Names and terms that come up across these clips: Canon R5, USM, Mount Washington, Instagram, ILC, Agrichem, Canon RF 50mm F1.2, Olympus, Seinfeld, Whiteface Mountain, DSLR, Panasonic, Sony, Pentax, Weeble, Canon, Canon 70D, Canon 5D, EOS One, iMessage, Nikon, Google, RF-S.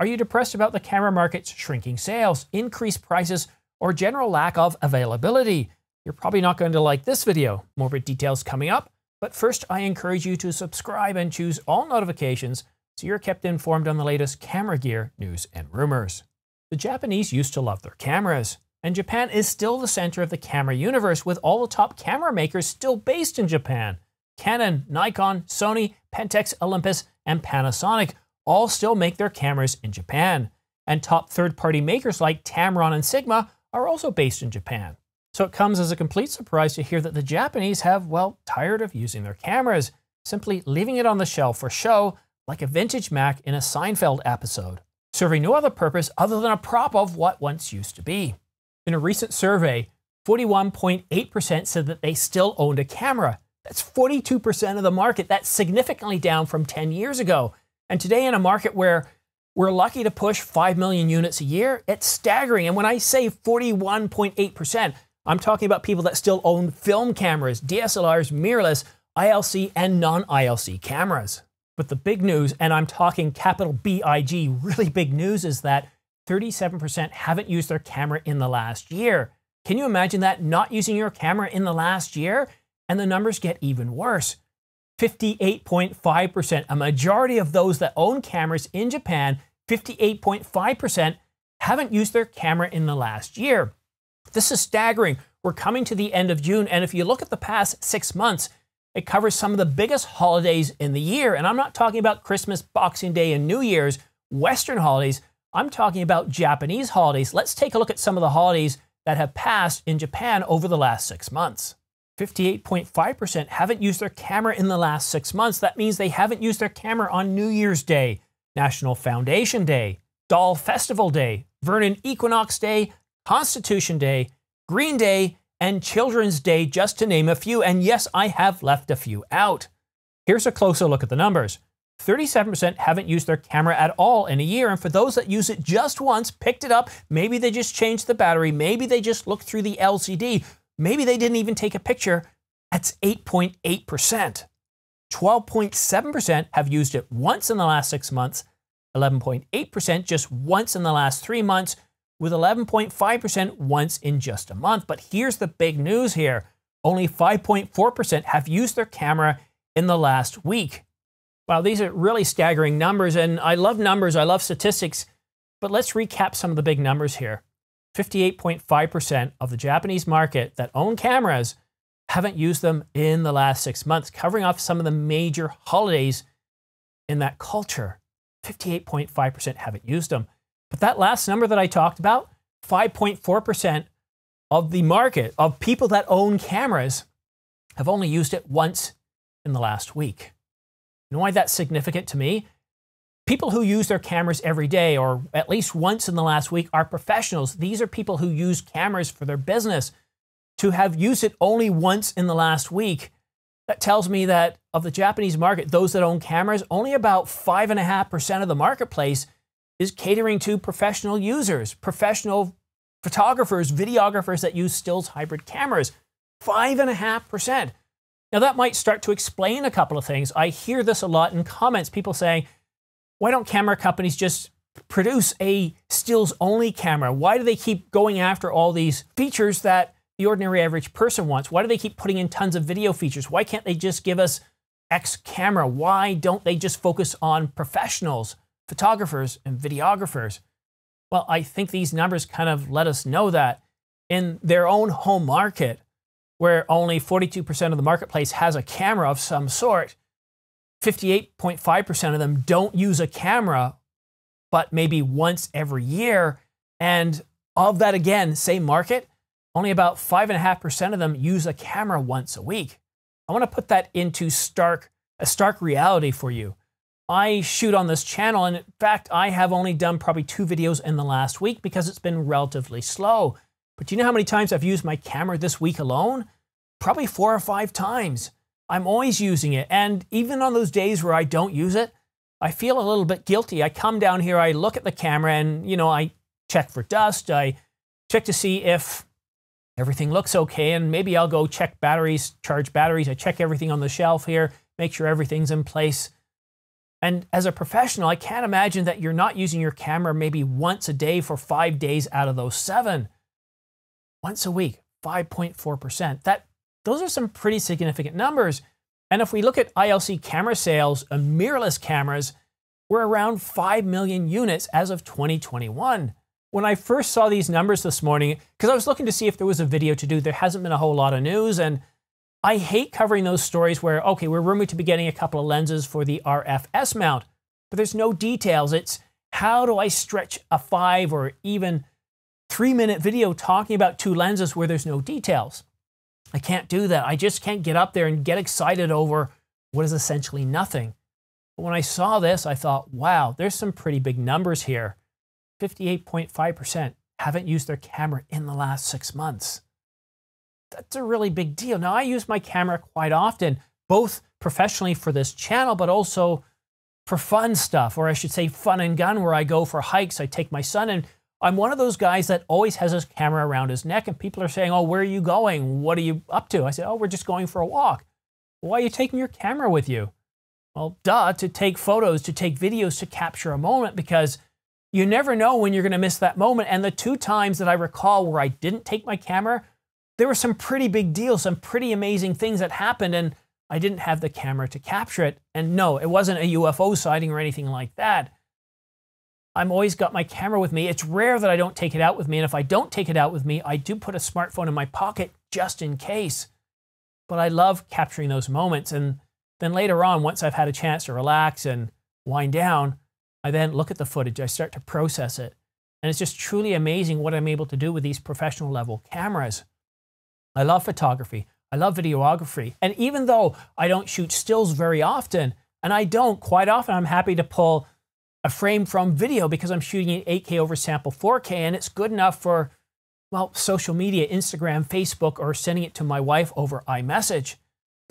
Are you depressed about the camera market's shrinking sales, increased prices, or general lack of availability? You're probably not going to like this video. More details coming up, but first I encourage you to subscribe and choose all notifications so you're kept informed on the latest camera gear, news, and rumors. The Japanese used to love their cameras, and Japan is still the center of the camera universe, with all the top camera makers still based in Japan. Canon, Nikon, Sony, Pentax, Olympus, and Panasonic all still make their cameras in Japan. And top third-party makers like Tamron and Sigma are also based in Japan. So it comes as a complete surprise to hear that the Japanese have, well, tired of using their cameras, simply leaving it on the shelf for show like a vintage Mac in a Seinfeld episode, serving no other purpose other than a prop of what once used to be. In a recent survey, 41.8% said that they still owned a camera. That's 42% of the market. That's significantly down from 10 years ago. And today, in a market where we're lucky to push 5 million units a year, it's staggering. And when I say 41.8%, I'm talking about people that still own film cameras, DSLRs, mirrorless, ILC, and non-ILC cameras. But the big news, and I'm talking capital BIG, really big news, is that 37% haven't used their camera in the last year. Can you imagine that? Not using your camera in the last year? And the numbers get even worse. 58.5%, a majority of those that own cameras in Japan, 58.5% haven't used their camera in the last year. This is staggering. We're coming to the end of June, and if you look at the past 6 months, it covers some of the biggest holidays in the year. And I'm not talking about Christmas, Boxing Day, and New Year's, Western holidays. I'm talking about Japanese holidays. Let's take a look at some of the holidays that have passed in Japan over the last 6 months. 58.5% haven't used their camera in the last 6 months. That means they haven't used their camera on New Year's Day, National Foundation Day, Doll Festival Day, Vernon Equinox Day, Constitution Day, Green Day, and Children's Day, just to name a few. And yes, I have left a few out. Here's a closer look at the numbers. 37% haven't used their camera at all in a year. And for those that use it just once, picked it up, maybe they just changed the battery, maybe they just looked through the LCD, maybe they didn't even take a picture. That's 8.8%. 12.7% have used it once in the last 6 months, 11.8% just once in the last 3 months, with 11.5% once in just a month. But here's the big news here. Only 5.4% have used their camera in the last week. Wow, these are really staggering numbers, and I love numbers, I love statistics, but let's recap some of the big numbers here. 58.5% of the Japanese market that own cameras haven't used them in the last 6 months, covering off some of the major holidays in that culture. 58.5% haven't used them. But that last number that I talked about, 5.4% of the market, of people that own cameras, have only used it once in the last week. You know why that's significant to me? People who use their cameras every day, or at least once in the last week, are professionals. These are people who use cameras for their business. To have used it only once in the last week, that tells me that of the Japanese market, those that own cameras, only about 5.5% of the marketplace is catering to professional users, professional photographers, videographers that use stills hybrid cameras. 5.5%. Now that might start to explain a couple of things. I hear this a lot in comments, people saying, why don't camera companies just produce a stills-only camera? Why do they keep going after all these features that the ordinary average person wants? Why do they keep putting in tons of video features? Why can't they just give us X camera? Why don't they just focus on professionals, photographers, and videographers? Well, I think these numbers kind of let us know that in their own home market, where only 42% of the marketplace has a camera of some sort, 58.5% of them don't use a camera, but maybe once every year. And of that, again, same market, only about 5.5% of them use a camera once a week. I want to put that into a stark reality for you. I shoot on this channel, and in fact, I have only done probably 2 videos in the last week because it's been relatively slow. But do you know how many times I've used my camera this week alone? Probably 4 or 5 times. I'm always using it, and even on those days where I don't use it, I feel a little bit guilty. I come down here, I look at the camera, and you know, I check for dust, I check to see if everything looks okay, and maybe I'll go check batteries, charge batteries, I check everything on the shelf here, make sure everything's in place. And as a professional, I can't imagine that you're not using your camera maybe once a day for 5 days out of those 7. Once a week, 5.4%. Those are some pretty significant numbers. And if we look at ILC camera sales of mirrorless cameras, we're around 5 million units as of 2021. When I first saw these numbers this morning, because I was looking to see if there was a video to do, there hasn't been a whole lot of news. And I hate covering those stories where, okay, we're rumored to be getting a couple of lenses for the RF-S mount, but there's no details. It's how do I stretch a 5 or even 3-minute video talking about 2 lenses where there's no details. I can't do that. I just can't get up there and get excited over what is essentially nothing. But when I saw this, I thought, wow, there's some pretty big numbers here. 58.5% haven't used their camera in the last 6 months. That's a really big deal. Now, I use my camera quite often, both professionally for this channel, but also for fun stuff, or I should say fun and gun, where I go for hikes. I take my son, and I'm one of those guys that always has his camera around his neck, and people are saying, oh, where are you going? What are you up to? I say, oh, we're just going for a walk. Why are you taking your camera with you? Well, duh, to take photos, to take videos, to capture a moment, because you never know when you're going to miss that moment. And the 2 times that I recall where I didn't take my camera, there were some pretty big deals, some pretty amazing things that happened, and I didn't have the camera to capture it. And no, it wasn't a UFO sighting or anything like that. I've always got my camera with me. It's rare that I don't take it out with me, and if I don't take it out with me, I do put a smartphone in my pocket just in case. But I love capturing those moments, and then later on, once I've had a chance to relax and wind down, I then look at the footage. I start to process it, and it's just truly amazing what I'm able to do with these professional level cameras. I love photography, I love videography, and even though I don't shoot stills very often, and I don't, quite often I'm happy to pull a frame from video because I'm shooting in 8K over sample 4K, and it's good enough for, well, social media, Instagram, Facebook, or sending it to my wife over iMessage.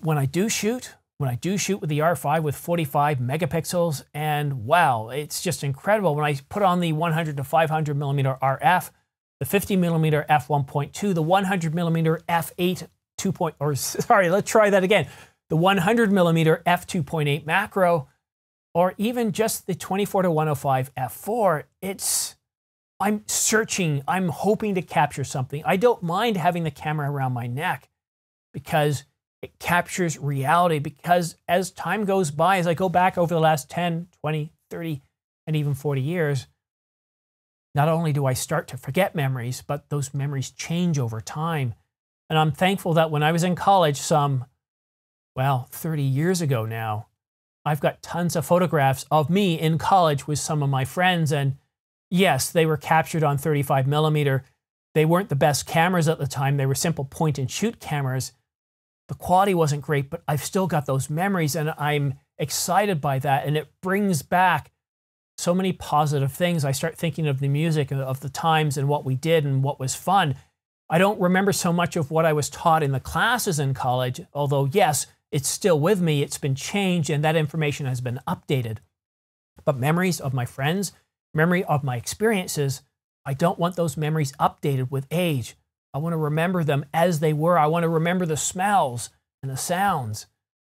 When I do shoot with the R5 with 45 megapixels, and wow, it's just incredible. When I put on the 100 to 500 millimeter RF, the 50mm f1.2, the 100mm f8 2.0, or sorry, let's try that again. The 100mm f2.8 macro, or even just the 24 to 105 f4, I'm searching, I'm hoping to capture something. I don't mind having the camera around my neck because it captures reality, because as time goes by, as I go back over the last 10, 20, 30, and even 40 years, not only do I start to forget memories, but those memories change over time. And I'm thankful that when I was in college some, well, 30 years ago now, I've got tons of photographs of me in college with some of my friends. And yes, they were captured on 35 millimeter. They weren't the best cameras at the time. They were simple point and shoot cameras. The quality wasn't great, but I've still got those memories, and I'm excited by that. And it brings back so many positive things. I start thinking of the music, of the times, and what we did and what was fun. I don't remember so much of what I was taught in the classes in college, although yes, it's still with me. It's been changed, and that information has been updated. But memories of my friends, memory of my experiences, I don't want those memories updated with age. I want to remember them as they were. I want to remember the smells and the sounds.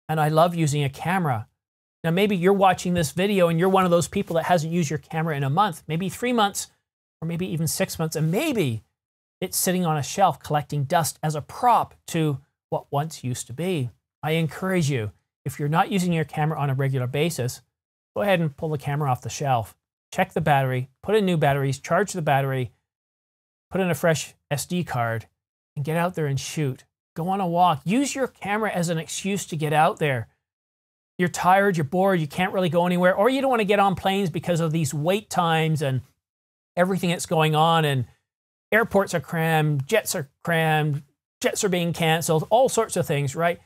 And I love using a camera. Now, maybe you're watching this video and you're one of those people that hasn't used your camera in a month, maybe 3 months, or maybe even 6 months, and maybe it's sitting on a shelf collecting dust as a prop to what once used to be. I encourage you, if you're not using your camera on a regular basis, go ahead and pull the camera off the shelf, check the battery, put in new batteries, charge the battery, put in a fresh SD card, and get out there and shoot. Go on a walk. Use your camera as an excuse to get out there. You're tired, you're bored, you can't really go anywhere, or you don't want to get on planes because of these wait times and everything that's going on, and airports are crammed, jets are being canceled, all sorts of things, right?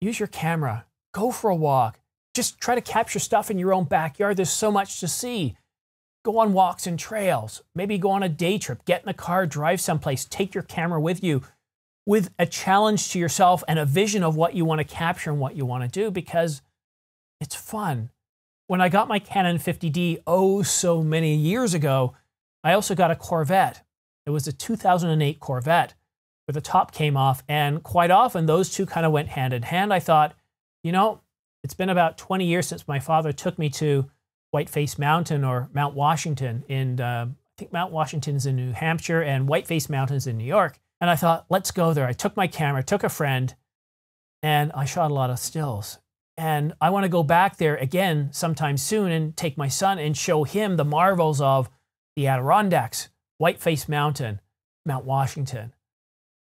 Use your camera. Go for a walk. Just try to capture stuff in your own backyard. There's so much to see. Go on walks and trails. Maybe go on a day trip. Get in the car, drive someplace. Take your camera with you, with a challenge to yourself and a vision of what you want to capture and what you want to do, because it's fun. When I got my Canon 50D, oh, so many years ago, I also got a Corvette. It was a 2008 Corvette where the top came off, and quite often those two kind of went hand in hand. I thought, you know, It's been about 20 years since my father took me to Whiteface Mountain or Mount Washington. And I think Mount Washington's in New Hampshire and Whiteface Mountain's in New York. And I thought, let's go there. I took my camera, took a friend, and I shot a lot of stills. And I want to go back there again sometime soon and take my son and show him the marvels of the Adirondacks, Whiteface Mountain, Mount Washington.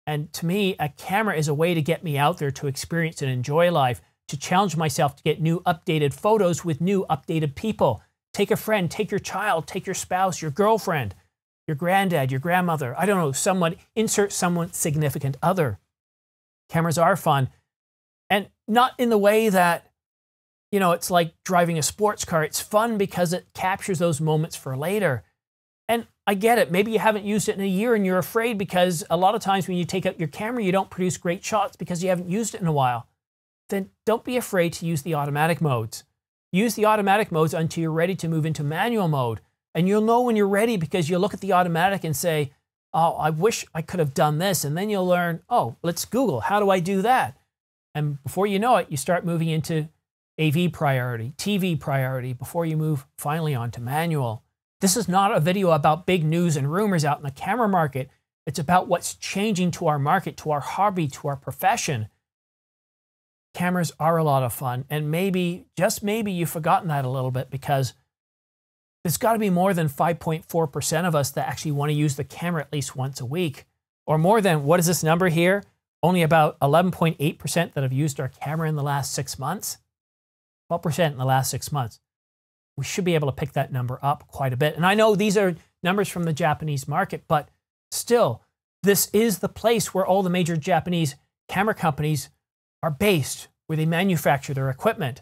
And to me, a camera is a way to get me out there to experience and enjoy life, to challenge myself to get new updated photos with new updated people. Take a friend, take your child, take your spouse, your girlfriend, your granddad, your grandmother, I don't know, someone, insert someone significant other. Cameras are fun. And not in the way that, you know, it's like driving a sports car. It's fun because it captures those moments for later. And I get it. Maybe you haven't used it in a year and you're afraid because a lot of times when you take out your camera, you don't produce great shots because you haven't used it in a while. Then don't be afraid to use the automatic modes. Use the automatic modes until you're ready to move into manual mode. And you'll know when you're ready because you'll look at the automatic and say, oh, I wish I could have done this. And then you'll learn, oh, let's Google, how do I do that? And before you know it, you start moving into AV priority, TV priority, before you move finally onto manual. This is not a video about big news and rumors out in the camera market. It's about what's changing to our market, to our hobby, to our profession. Cameras are a lot of fun. And maybe, just maybe, you've forgotten that a little bit because there's got to be more than 5.4% of us that actually want to use the camera at least once a week. Or more than, what is this number here? Only about 11.8% that have used our camera in the last 6 months. 12% in the last 6 months. We should be able to pick that number up quite a bit. And I know these are numbers from the Japanese market, but still, this is the place where all the major Japanese camera companies are based, where they manufacture their equipment.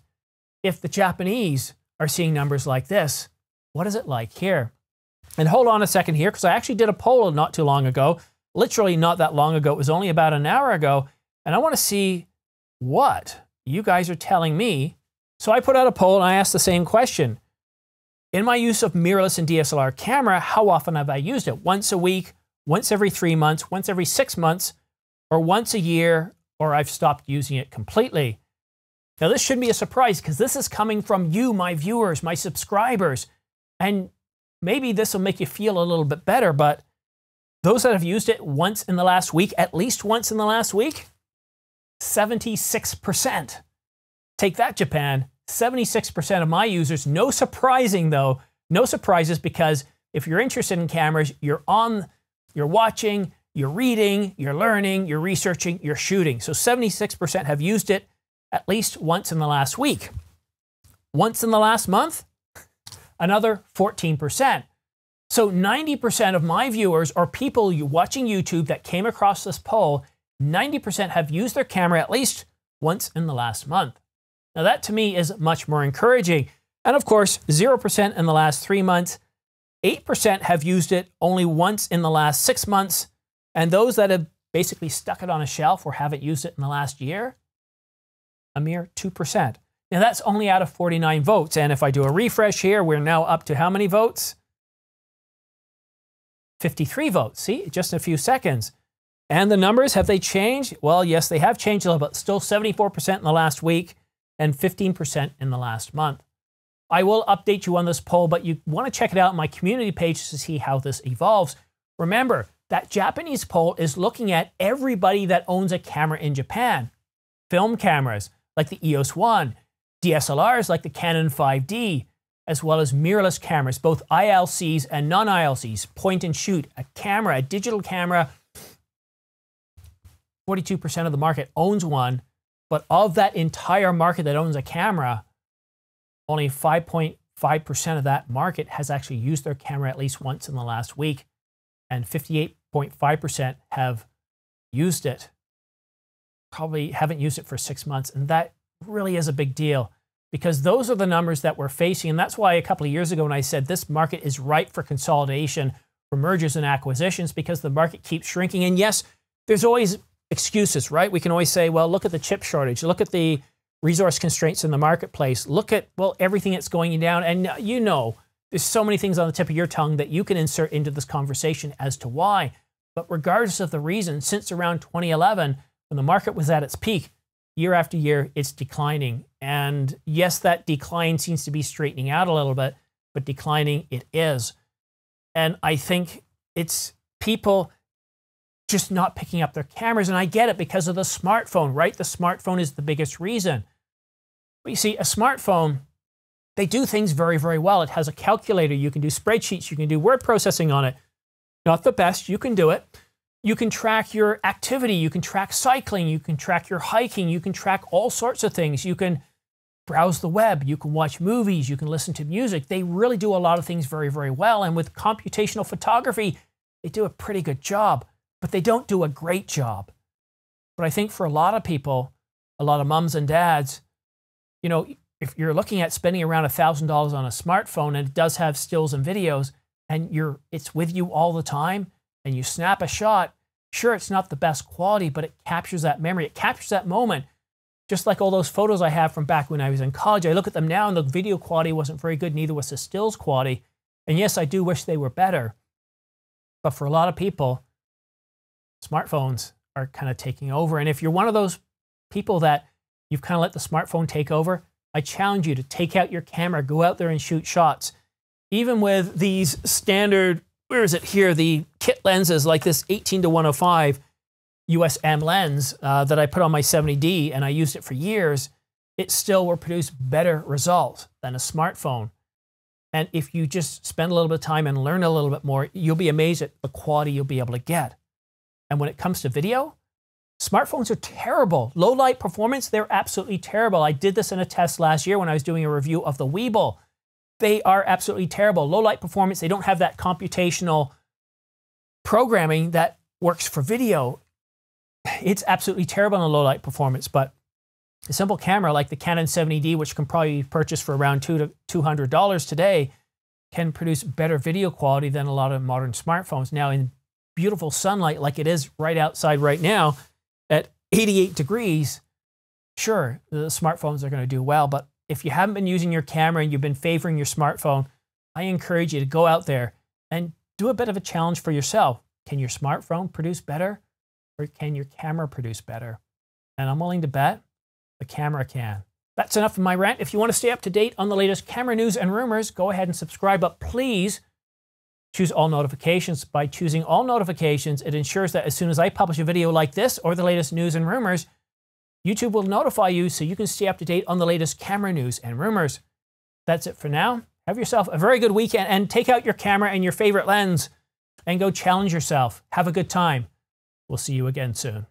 If the Japanese are seeing numbers like this, what is it like here? And hold on a second here, because I actually did a poll not too long ago. Literally not that long ago. It was only about an hour ago. And I want to see what you guys are telling me. So I put out a poll and I asked the same question. In my use of mirrorless and DSLR camera, how often have I used it? Once a week, once every 3 months, once every 6 months, or once a year, or I've stopped using it completely. Now this shouldn't be a surprise because this is coming from you, my viewers, my subscribers. And maybe this will make you feel a little bit better, but those that have used it once in the last week, at least once in the last week, 76%. Take that, Japan. 76% of my users. No surprising though, no surprises, because if you're interested in cameras, you're watching, you're reading, you're learning, you're researching, you're shooting. So 76% have used it at least once in the last week. Once in the last month, another 14%. So 90% of my viewers or people watching YouTube that came across this poll, 90% have used their camera at least once in the last month. Now that to me is much more encouraging. And of course, 0% in the last 3 months, 8% have used it only once in the last 6 months, and those that have basically stuck it on a shelf or haven't used it in the last year, a mere 2%. Now that's only out of 49 votes. And if I do a refresh here, we're now up to how many votes? 53 votes, see, just in a few seconds. And the numbers, have they changed? Well, yes, they have changed a little bit. Still 74% in the last week and 15% in the last month. I will update you on this poll, but you want to check it out on my community page to see how this evolves. Remember, that Japanese poll is looking at everybody that owns a camera in Japan. Film cameras like the EOS One, DSLRs like the Canon 5D, as well as mirrorless cameras, both ILCs and non-ILCs, point and shoot, a camera, a digital camera. 42% of the market owns one, but of that entire market that owns a camera, only 5.5% of that market has actually used their camera at least once in the last week, and 58.5% have used it. Probably haven't used it for 6 months, and that really is a big deal, because those are the numbers that we're facing. And that's why a couple of years ago when I said this market is ripe for consolidation, for mergers and acquisitions, because the market keeps shrinking. And yes, there's always excuses, right? We can always say, well, look at the chip shortage, look at the resource constraints in the marketplace, look at, well, everything that's going down. And you know, there's so many things on the tip of your tongue that you can insert into this conversation as to why. But regardless of the reason, since around 2011, when the market was at its peak, year after year, it's declining. And yes, that decline seems to be straightening out a little bit, but declining it is. And I think it's people just not picking up their cameras. And I get it because of the smartphone, right? The smartphone is the biggest reason. But you see, a smartphone, they do things very, very well. It has a calculator. You can do spreadsheets. You can do word processing on it. Not the best. You can do it. You can track your activity. You can track cycling. You can track your hiking. You can track all sorts of things. You can browse the web. You can watch movies. You can listen to music. They really do a lot of things very, very well. And with computational photography, they do a pretty good job, but they don't do a great job. But I think for a lot of people, a lot of mums and dads, you know, if you're looking at spending around $1,000 on a smartphone, and it does have stills and videos, and it's with you all the time, and you snap a shot, sure, it's not the best quality, but it captures that memory. It captures that moment. Just like all those photos I have from back when I was in college, I look at them now and the video quality wasn't very good, neither was the stills quality. And yes, I do wish they were better. But for a lot of people, smartphones are kind of taking over. And if you're one of those people that you've kind of let the smartphone take over, I challenge you to take out your camera, go out there and shoot shots. Even with these standard, where is it here, the kit lenses like this 18-105 USM lens that I put on my 70D and I used it for years, it still will produce better results than a smartphone. And if you just spend a little bit of time and learn a little bit more, you'll be amazed at the quality you'll be able to get. And when it comes to video, smartphones are terrible. Low light performance, they're absolutely terrible. I did this in a test last year when I was doing a review of the Weeble. They are absolutely terrible. Low light performance, they don't have that computational programming that works for video. It's absolutely terrible on low light performance, but a simple camera like the Canon 70D, which can probably be purchased for around $200 today, can produce better video quality than a lot of modern smartphones. Now, in beautiful sunlight like it is right outside right now at 88 degrees, sure, the smartphones are going to do well, but if you haven't been using your camera and you've been favoring your smartphone, I encourage you to go out there and do a bit of a challenge for yourself. Can your smartphone produce better, or can your camera produce better? And I'm willing to bet the camera can. That's enough of my rant. If you want to stay up to date on the latest camera news and rumors, go ahead and subscribe, but please choose all notifications. By choosing all notifications, it ensures that as soon as I publish a video like this or the latest news and rumors, YouTube will notify you so you can stay up to date on the latest camera news and rumors. That's it for now. Have yourself a very good weekend and take out your camera and your favorite lens and go challenge yourself. Have a good time. We'll see you again soon.